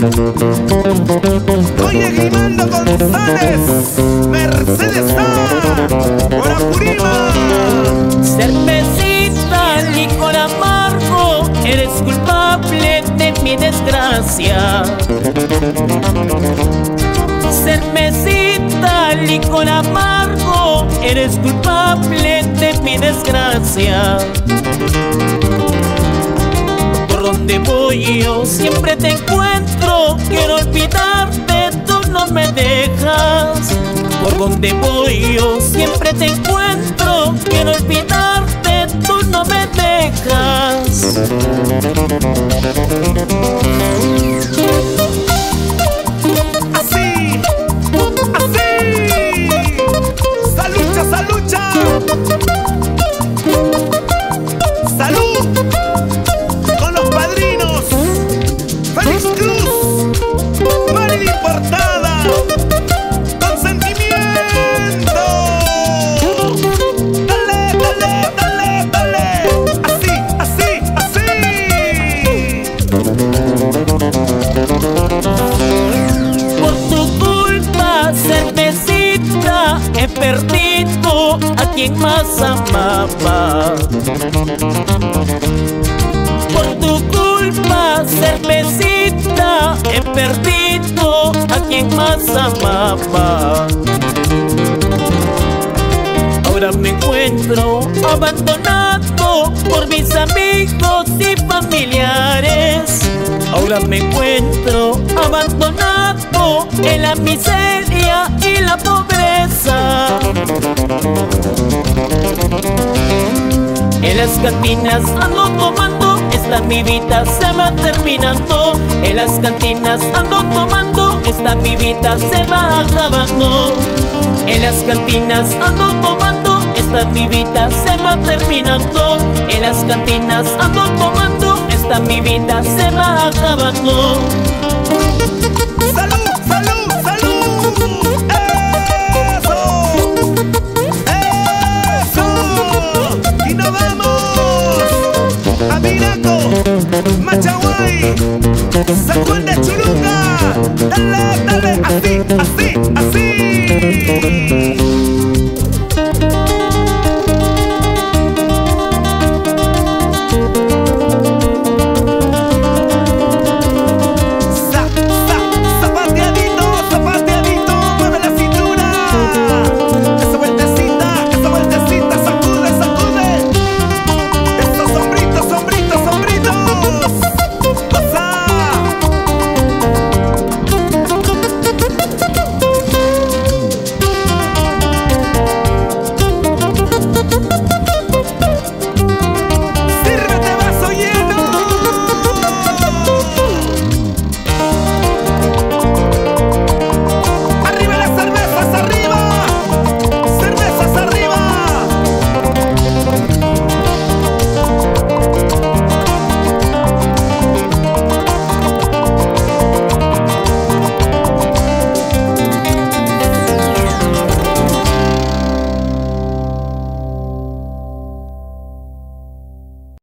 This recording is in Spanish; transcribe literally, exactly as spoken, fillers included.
Coyle Guimando González, Mercedes A, por Apurima. Cervecita, licor amargo, eres culpable de mi desgracia. Cervecita, licor amargo, eres culpable de mi desgracia. Donde voy yo siempre te encuentro, quiero olvidarte, tú no me dejas. Por donde voy yo siempre te encuentro, quiero olvidarte, tú no me dejas. Así, así, salucha, salucha, salud. He perdido a quien más amaba. Por tu culpa, cervecita, he perdido a quien más amaba. Ahora me encuentro abandonado por mis amigos y familiares. Ahora me encuentro abandonado en la miseria y la pobreza. En las cantinas ando tomando, esta mi vida se va terminando. En las cantinas ando tomando, esta mi vida se va acabando. En las cantinas ando tomando, esta mi vida se va terminando. En las cantinas ando tomando, esta mi vida se va acabando.